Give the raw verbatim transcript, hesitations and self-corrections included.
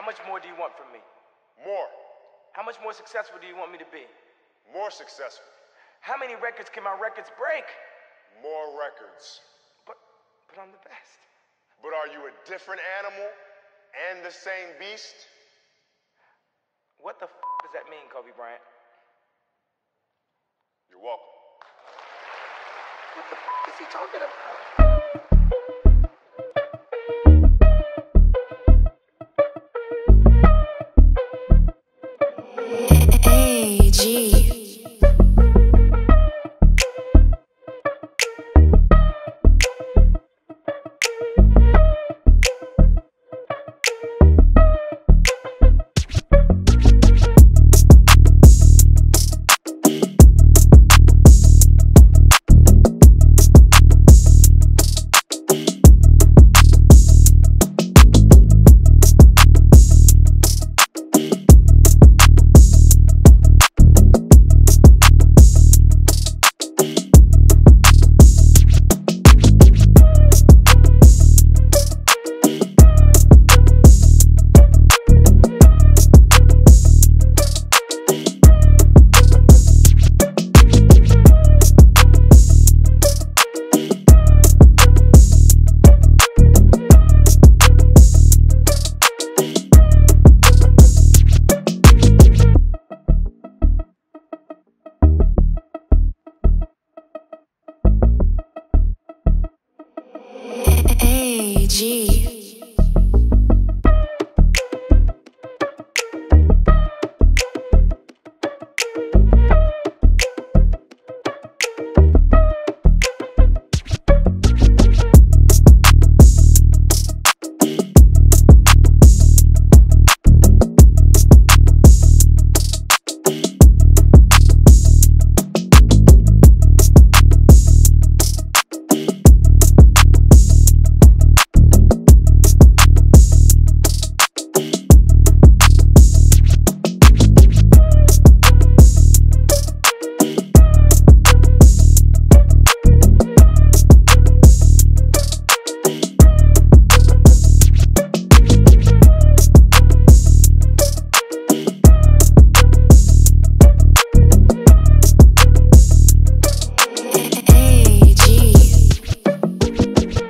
How much more do you want from me? More. How much more successful do you want me to be? More successful. How many records can my records break? More records. But, but I'm the best. But are you a different animal and the same beast? What the f does that mean, Kobe Bryant? You're welcome. What the f is he talking about?